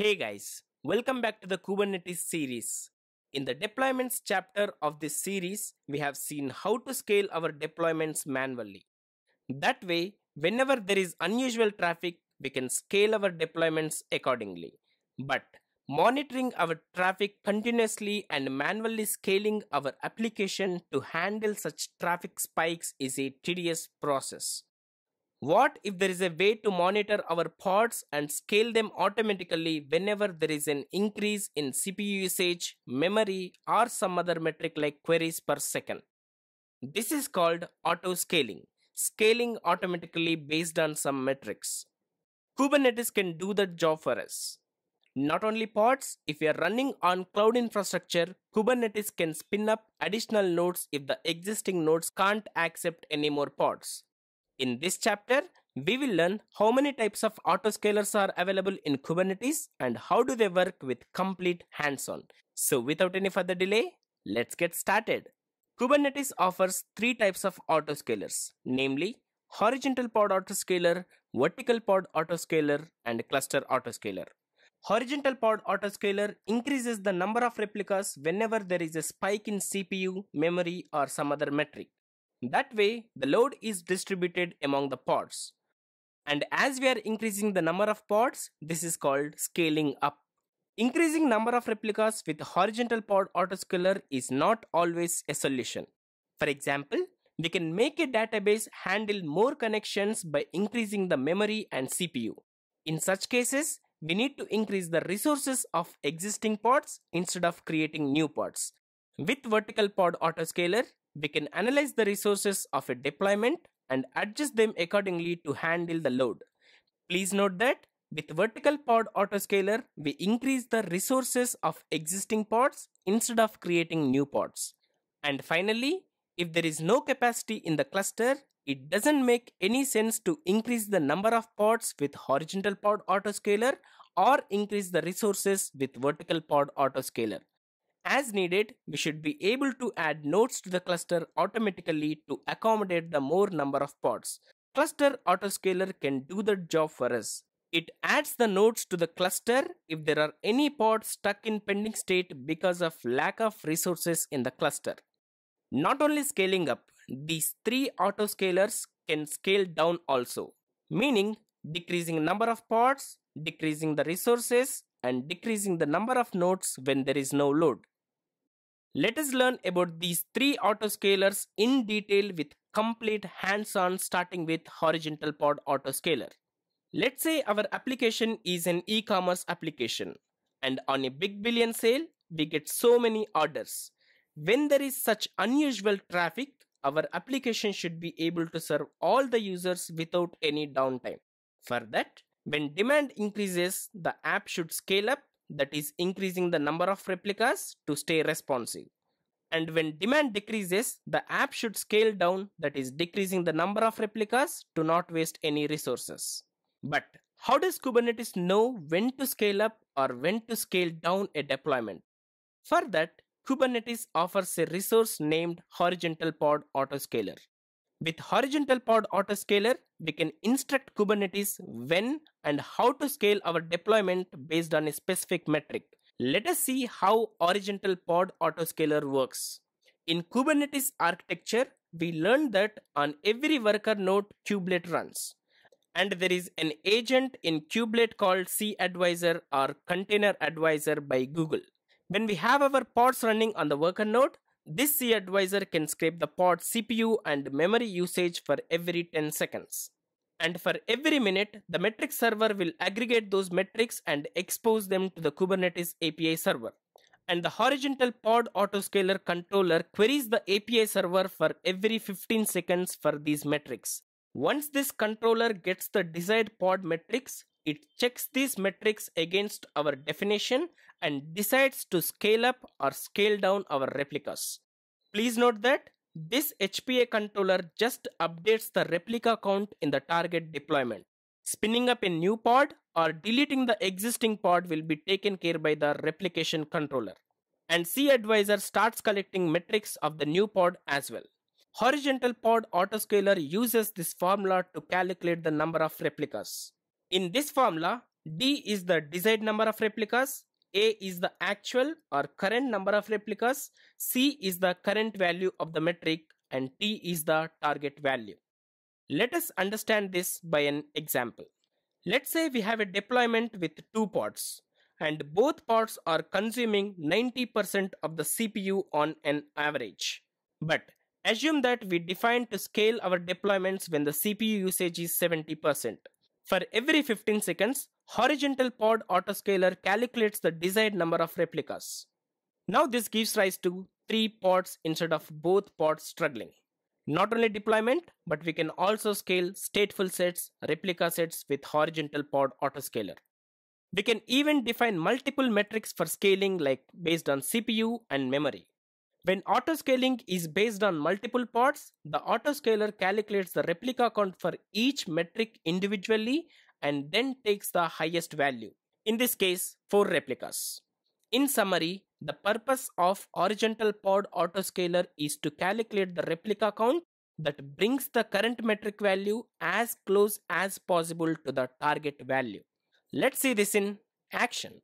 Hey guys, welcome back to the Kubernetes series. In the deployments chapter of this series, we have seen how to scale our deployments manually. That way, whenever there is unusual traffic, we can scale our deployments accordingly. But monitoring our traffic continuously and manually scaling our application to handle such traffic spikes is a tedious process. What if there is a way to monitor our pods and scale them automatically whenever there is an increase in CPU usage, memory, or some other metric like queries per second? This is called autoscaling, scaling automatically based on some metrics. Kubernetes can do that job for us. Not only pods, if you are running on cloud infrastructure, Kubernetes can spin up additional nodes if the existing nodes can't accept any more pods. In this chapter, we will learn how many types of autoscalers are available in Kubernetes and how do they work with complete hands-on. So without any further delay, let's get started. Kubernetes offers three types of autoscalers, namely Horizontal Pod Autoscaler, Vertical Pod Autoscaler, and Cluster Autoscaler. Horizontal Pod Autoscaler increases the number of replicas whenever there is a spike in CPU, memory, or some other metric. That way, the load is distributed among the pods. And as we are increasing the number of pods, this is called scaling up. Increasing number of replicas with Horizontal Pod Autoscaler is not always a solution. For example, we can make a database handle more connections by increasing the memory and CPU. In such cases, we need to increase the resources of existing pods instead of creating new pods. With Vertical Pod Autoscaler, we can analyze the resources of a deployment and adjust them accordingly to handle the load. Please note that with Vertical Pod Autoscaler, we increase the resources of existing pods instead of creating new pods. And finally, if there is no capacity in the cluster, it doesn't make any sense to increase the number of pods with Horizontal Pod Autoscaler or increase the resources with Vertical Pod Autoscaler. As needed, we should be able to add nodes to the cluster automatically to accommodate the more number of pods. Cluster Autoscaler can do the job for us. It adds the nodes to the cluster if there are any pods stuck in pending state because of lack of resources in the cluster. Not only scaling up, these three autoscalers can scale down also, meaning decreasing number of pods, decreasing the resources, and decreasing the number of nodes when there is no load. Let us learn about these three autoscalers in detail with complete hands-on, starting with Horizontal Pod Autoscaler. Let's say our application is an e-commerce application, and on a big billion sale, we get so many orders. When there is such unusual traffic, our application should be able to serve all the users without any downtime. For that, when demand increases, the app should scale up, that is increasing the number of replicas to stay responsive. And when demand decreases, the app should scale down, that is decreasing the number of replicas to not waste any resources. But how does Kubernetes know when to scale up or when to scale down a deployment? For that, Kubernetes offers a resource named Horizontal Pod Autoscaler. With Horizontal Pod Autoscaler, we can instruct Kubernetes when and how to scale our deployment based on a specific metric. Let us see how Horizontal Pod Autoscaler works. In Kubernetes architecture, we learned that on every worker node, kubelet runs. And there is an agent in kubelet called cAdvisor or Container Advisor by Google. When we have our pods running on the worker node, this cAdvisor can scrape the pod CPU and memory usage for every 10 seconds. And for every minute, the metric server will aggregate those metrics and expose them to the Kubernetes API server. And the Horizontal Pod Autoscaler controller queries the API server for every 15 seconds for these metrics. Once this controller gets the desired pod metrics, it checks these metrics against our definition and decides to scale up or scale down our replicas. Please note that this HPA controller just updates the replica count in the target deployment. Spinning up a new pod or deleting the existing pod will be taken care by the replication controller. And cAdvisor starts collecting metrics of the new pod as well. Horizontal Pod Autoscaler uses this formula to calculate the number of replicas. In this formula, D is the desired number of replicas, A is the actual or current number of replicas, C is the current value of the metric, and T is the target value. Let us understand this by an example. Let's say we have a deployment with two pods, and both pods are consuming 90% of the CPU on an average. But assume that we define to scale our deployments when the CPU usage is 70%. For every 15 seconds, Horizontal Pod Autoscaler calculates the desired number of replicas. Now this gives rise to 3 pods instead of both pods struggling. Not only deployment, but we can also scale stateful sets, replica sets with Horizontal Pod Autoscaler. We can even define multiple metrics for scaling, like based on CPU and memory. When autoscaling is based on multiple pods, the autoscaler calculates the replica count for each metric individually and then takes the highest value. In this case, 4 replicas. In summary, the purpose of Horizontal Pod Autoscaler is to calculate the replica count that brings the current metric value as close as possible to the target value. Let's see this in action.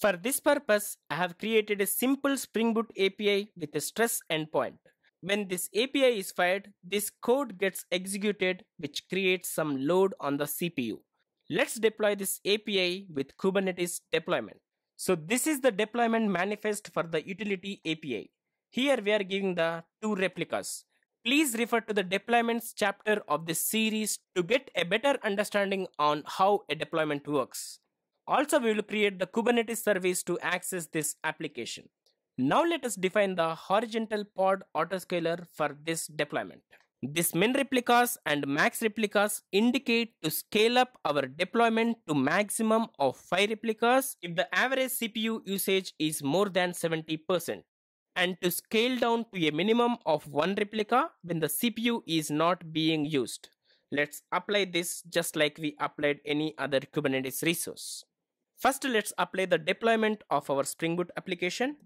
For this purpose, I have created a simple Spring Boot API with a stress endpoint. When this API is fired, this code gets executed, which creates some load on the CPU. Let's deploy this API with Kubernetes deployment. So this is the deployment manifest for the utility API. Here we are giving the 2 replicas. Please refer to the deployments chapter of this series to get a better understanding on how a deployment works. Also, we will create the Kubernetes service to access this application. Now let us define the Horizontal Pod Autoscaler for this deployment. This min replicas and max replicas indicate to scale up our deployment to maximum of 5 replicas if the average CPU usage is more than 70%. And to scale down to a minimum of 1 replica when the CPU is not being used. Let's apply this just like we applied any other Kubernetes resource. First, let's apply the deployment of our Spring Boot application.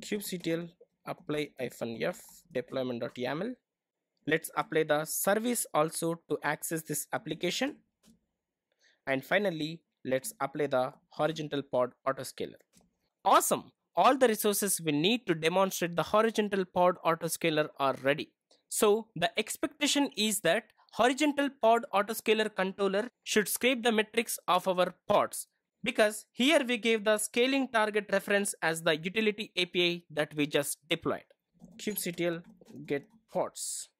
kubectl apply-f deployment.yaml. Let's apply the service also to access this application. And finally, let's apply the Horizontal Pod Autoscaler. Awesome! All the resources we need to demonstrate the Horizontal Pod Autoscaler are ready. So the expectation is that Horizontal Pod Autoscaler controller should scrape the metrics of our pods, because here we gave the scaling target reference as the utility API that we just deployed. kubectl get pods.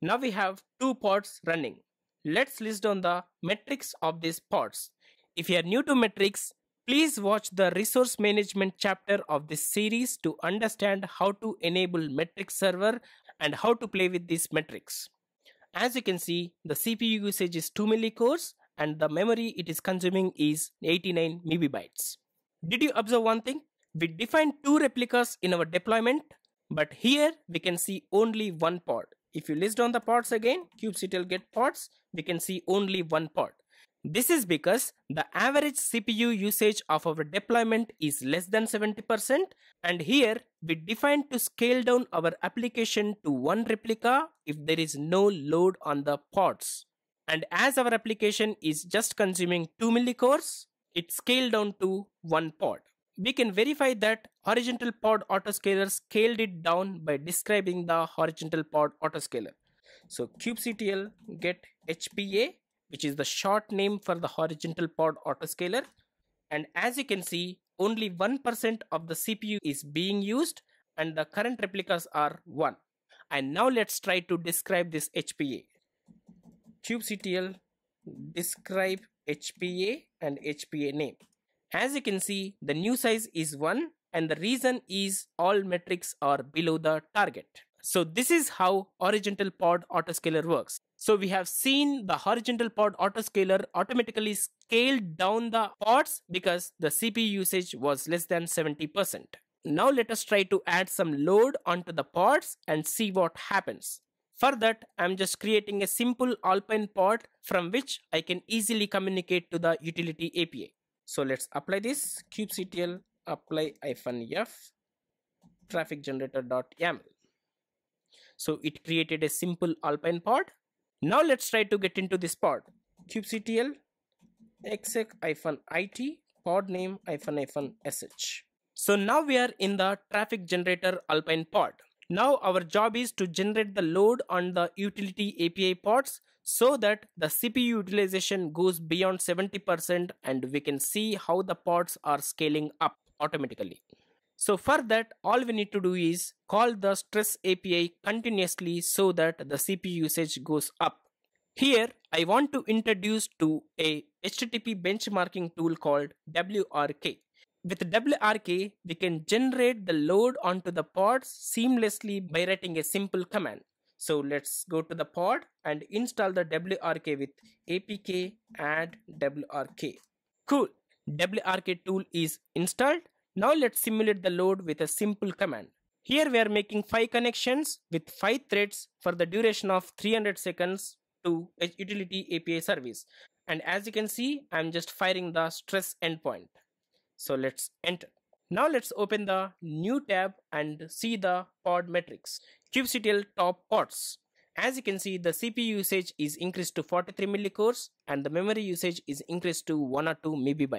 Now we have 2 pods running. Let's list down the metrics of these pods. If you are new to metrics, please watch the resource management chapter of this series to understand how to enable metric server and how to play with these metrics. As you can see, the CPU usage is 2 millicores and the memory it is consuming is 89 MB. Did you observe one thing? We defined 2 replicas in our deployment, but here we can see only 1 pod. If you list down the pods again, kubectl get pods, we can see only 1 pod. This is because the average CPU usage of our deployment is less than 70%, and here we define to scale down our application to 1 replica if there is no load on the pods. And as our application is just consuming 2 millicores, it scaled down to 1 pod. We can verify that Horizontal Pod Autoscaler scaled it down by describing the Horizontal Pod Autoscaler. So kubectl get HPA, which is the short name for the Horizontal Pod Autoscaler. And as you can see, only 1% of the CPU is being used and the current replicas are 1. And now let's try to describe this HPA. kubectl describe HPA and HPA name. As you can see, the new size is 1 and the reason is all metrics are below the target. So this is how Horizontal Pod Autoscaler works. So we have seen the Horizontal Pod Autoscaler automatically scaled down the pods because the CPU usage was less than 70%. Now let us try to add some load onto the pods and see what happens. For that, I'm just creating a simple Alpine pod from which I can easily communicate to the utility API. So let's apply this, kubectl apply-f traffic-generator.yaml. So it created a simple Alpine pod. Now let's try to get into this pod. kubectl exec-it pod name -sh. So now we are in the traffic generator Alpine pod. Now our job is to generate the load on the utility API pods so that the CPU utilization goes beyond 70% and we can see how the pods are scaling up automatically. So for that, all we need to do is call the stress API continuously so that the CPU usage goes up. Here, I want to introduce to a HTTP benchmarking tool called WRK. With WRK, we can generate the load onto the pods seamlessly by writing a simple command. So let's go to the pod and install the WRK with apk add WRK. Cool, WRK tool is installed. Now let's simulate the load with a simple command. Here we are making 5 connections with 5 threads for the duration of 300 seconds to a utility API service. And as you can see, I'm just firing the stress endpoint. So let's enter. Now let's open the new tab and see the pod metrics. kubectl top pods. As you can see, the CPU usage is increased to 43 millicores and the memory usage is increased to 1 or 2 MB.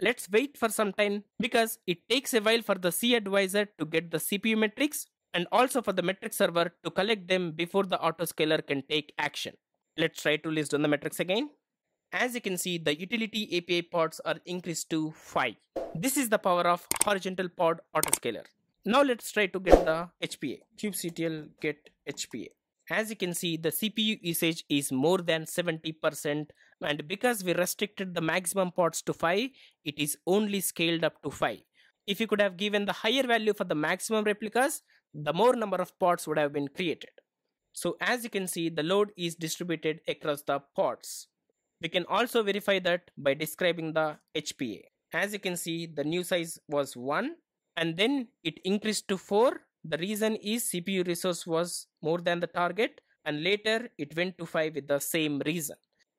Let's wait for some time because it takes a while for the cAdvisor to get the CPU metrics and also for the metric server to collect them before the autoscaler can take action. Let's try to list down the metrics again. As you can see, the utility API pods are increased to 5. This is the power of horizontal pod autoscaler. Now let's try to get the HPA. kubectl get HPA. As you can see, the CPU usage is more than 70%, and because we restricted the maximum pods to 5, it is only scaled up to 5. If you could have given the higher value for the maximum replicas, the more number of pods would have been created. So as you can see, the load is distributed across the pods. We can also verify that by describing the HPA. As you can see, the new size was 1 and then it increased to 4. The reason is CPU resource was more than the target and later it went to 5 with the same reason.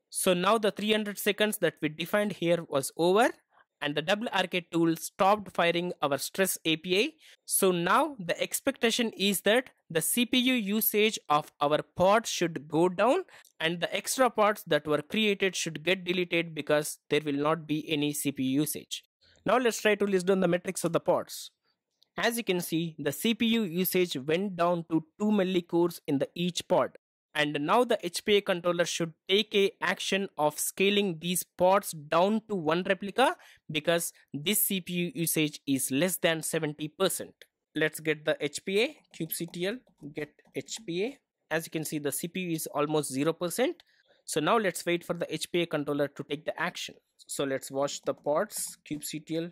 So now the 300 seconds that we defined here was over and the WRK tool stopped firing our stress API. So now the expectation is that the CPU usage of our pod should go down and the extra pods that were created should get deleted because there will not be any CPU usage. Now let's try to list down the metrics of the pods. As you can see, the CPU usage went down to 2 millicores in each pod. And now the HPA controller should take an action of scaling these pods down to 1 replica because this CPU usage is less than 70%. Let's get the HPA, kubectl get HPA. As you can see, the CPU is almost 0%. So now let's wait for the HPA controller to take the action. So let's watch the pods, kubectl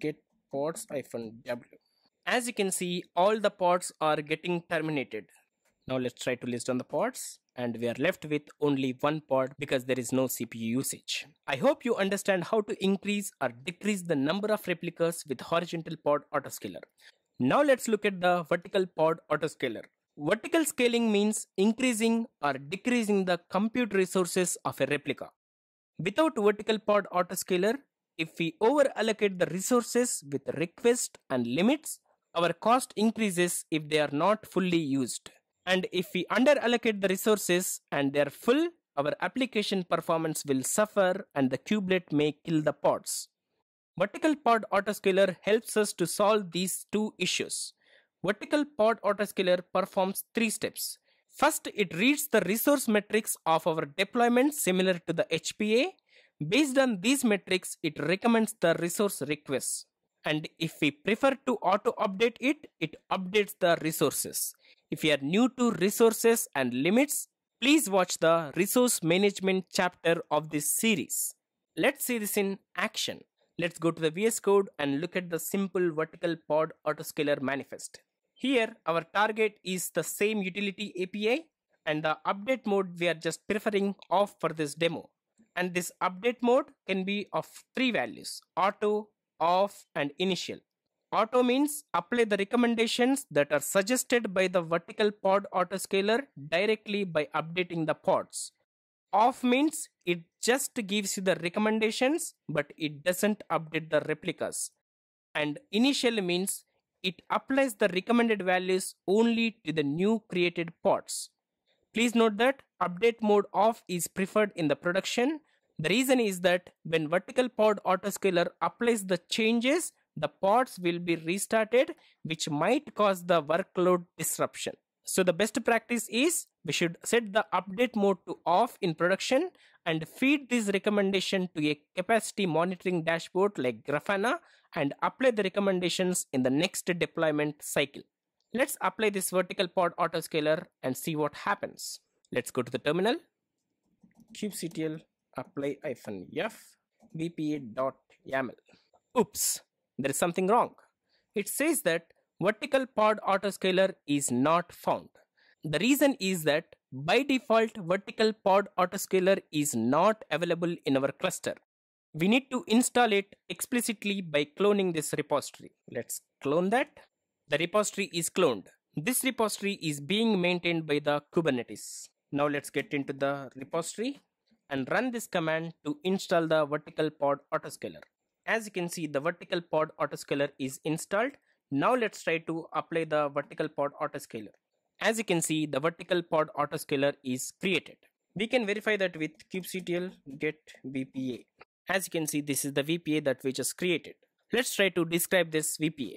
get pods-w. As you can see, all the pods are getting terminated. Now let's try to list down the pods and we are left with only 1 pod because there is no CPU usage. I hope you understand how to increase or decrease the number of replicas with horizontal pod autoscaler. Now let's look at the vertical pod autoscaler. Vertical scaling means increasing or decreasing the compute resources of a replica. Without vertical pod autoscaler, if we over allocate the resources with requests and limits, our cost increases if they are not fully used. And if we under-allocate the resources and they are full, our application performance will suffer and the kubelet may kill the pods. Vertical pod autoscaler helps us to solve these two issues. Vertical pod autoscaler performs 3 steps. First, it reads the resource metrics of our deployment similar to the HPA. Based on these metrics, it recommends the resource requests. And if we prefer to auto-update it, it updates the resources. If you are new to resources and limits, please watch the resource management chapter of this series. Let's see this in action. Let's go to the VS Code and look at the simple vertical pod autoscaler manifest. Here, our target is the same utility API and the update mode we are just preferring off for this demo. And this update mode can be of 3 values: auto, off, and initial. Auto means apply the recommendations that are suggested by the vertical pod autoscaler directly by updating the pods. Off means it just gives you the recommendations but it doesn't update the replicas. And initial means it applies the recommended values only to the new created pods. Please note that update mode off is preferred in the production The reason is that when Vertical Pod Autoscaler applies the changes, the pods will be restarted, which might cause the workload disruption. So the best practice is we should set the update mode to off in production and feed this recommendation to a capacity monitoring dashboard like Grafana and apply the recommendations in the next deployment cycle. Let's apply this Vertical Pod Autoscaler and see what happens. Let's go to the terminal, kubectl apply -f vpa.yaml. Oops, there is something wrong. It says that Vertical Pod Autoscaler is not found. The reason is that by default, Vertical Pod Autoscaler is not available in our cluster. We need to install it explicitly by cloning this repository. Let's clone that. The repository is cloned. This repository is being maintained by the Kubernetes. Now let's get into the repository and run this command to install the Vertical Pod Autoscaler. As you can see, the Vertical Pod Autoscaler is installed. Now let's try to apply the Vertical Pod Autoscaler. As you can see, the Vertical Pod Autoscaler is created. We can verify that with kubectl get VPA. As you can see, this is the VPA that we just created. Let's try to describe this VPA.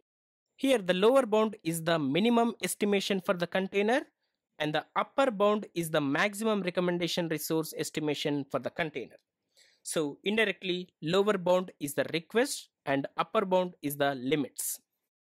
Here, the lower bound is the minimum estimation for the container and the upper bound is the maximum recommendation resource estimation for the container. So indirectly, lower bound is the request and upper bound is the limits.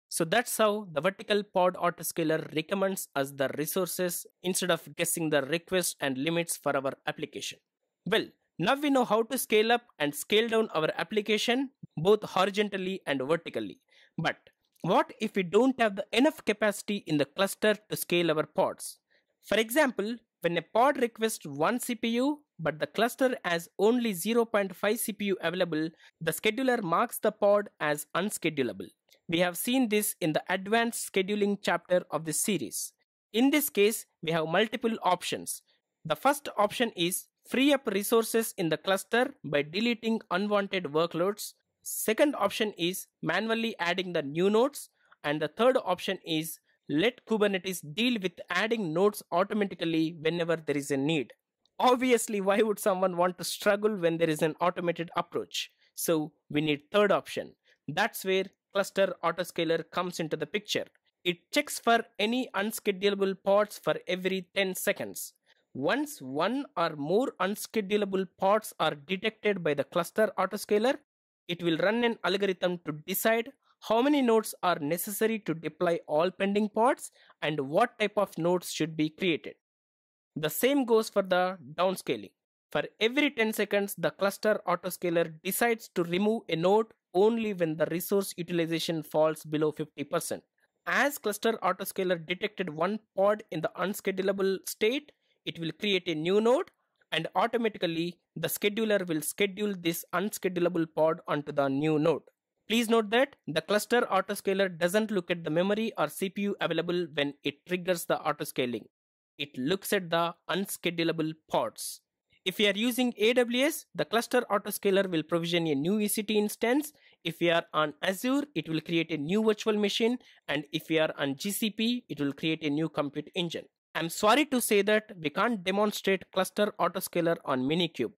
So that's how the Vertical Pod Autoscaler recommends us the resources instead of guessing the requests and limits for our application. Well, now we know how to scale up and scale down our application both horizontally and vertically. But what if we don't have enough capacity in the cluster to scale our pods? For example, when a pod requests 1 CPU, but the cluster has only 0.5 CPU available, the scheduler marks the pod as unschedulable. We have seen this in the advanced scheduling chapter of this series. In this case, we have multiple options. The first option is free up resources in the cluster by deleting unwanted workloads. Second option is manually adding the new nodes. And the third option is let Kubernetes deal with adding nodes automatically whenever there is a need. Obviously, why would someone want to struggle when there is an automated approach? So we need third option. That's where Cluster Autoscaler comes into the picture. It checks for any unschedulable pods for every 10 seconds. Once one or more unschedulable pods are detected by the Cluster Autoscaler, it will run an algorithm to decide how many nodes are necessary to deploy all pending pods and what type of nodes should be created. The same goes for the downscaling. For every 10 seconds, the Cluster Autoscaler decides to remove a node only when the resource utilization falls below 50%. As Cluster Autoscaler detected one pod in the unschedulable state, it will create a new node and automatically the scheduler will schedule this unschedulable pod onto the new node. Please note that the Cluster Autoscaler doesn't look at the memory or CPU available when it triggers the autoscaling. It looks at the unschedulable pods. If we are using AWS, the Cluster Autoscaler will provision a new EC2 instance. If we are on Azure, it will create a new virtual machine. And if we are on GCP, it will create a new compute engine. I'm sorry to say that we can't demonstrate Cluster Autoscaler on Minikube.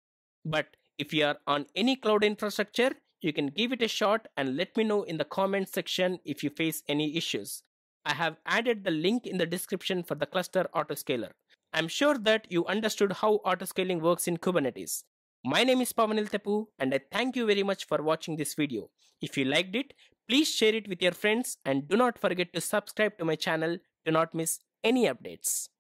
But if you are on any cloud infrastructure, you can give it a shot and let me know in the comment section if you face any issues. I have added the link in the description for the Cluster Autoscaler. I'm sure that you understood how autoscaling works in Kubernetes. My name is Pavan Elthepu and I thank you very much for watching this video. If you liked it, please share it with your friends and do not forget to subscribe to my channel to not miss any updates.